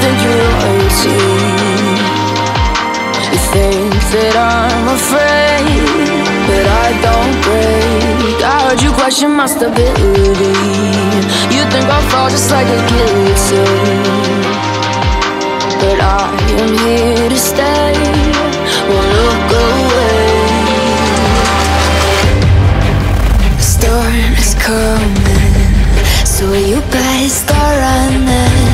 that you won't see. You think that I'm afraid, but I don't break. I heard you question my stability. You think I'll fall just like a guillotine, but I am here to stay. Won't look away. The storm is coming, so you better start running.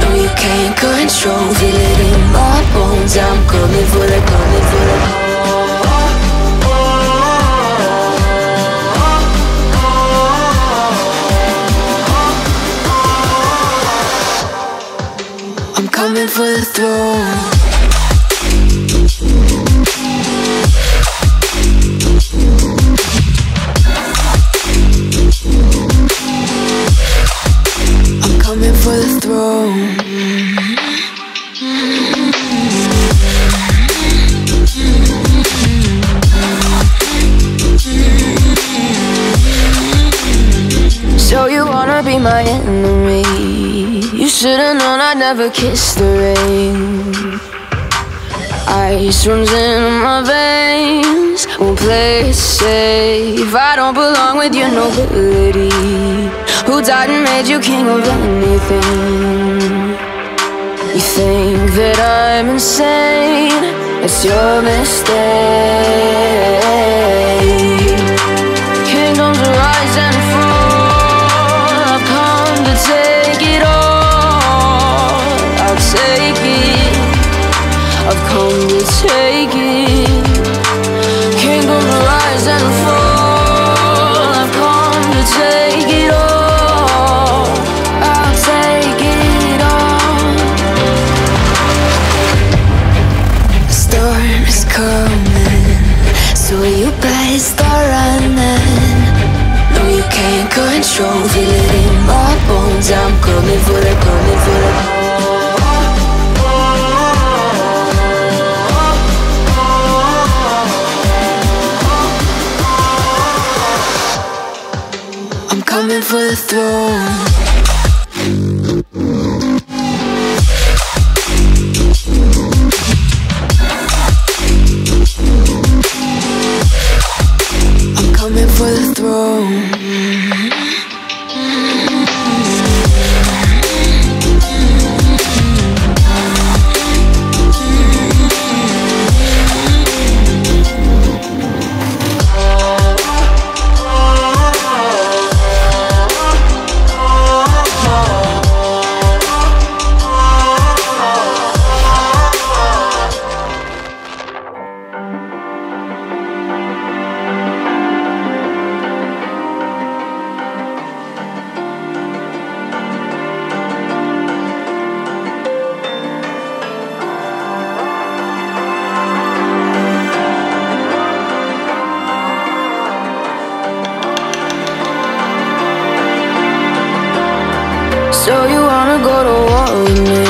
No, you can't control, feel it in my bones. I'm coming for the, coming for the. Coming for the throne. My enemy, you should've known I'd never kiss the rain. Ice runs in my veins, won't play safe. I don't belong with your nobility. Who died and made you king of anything? You think that I'm insane, it's your mistake. Kingdoms rise and fall, take it all, I'll take it, I've come to take it. Kingdom rise and fall, I've come to take it all, I'll take it all. The storm is coming, so you better start running. No, you can't control, feel it in my bones. I'm coming for the, coming for the. I'm coming for the throne. So you wanna go to war with me?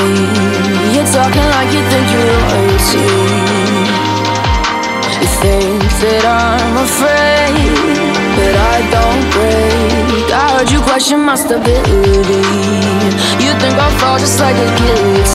You're talking like you think you're royalty. You think that I'm afraid, but I don't break. I heard you question my stability. You think I'll fall just like a guillotine.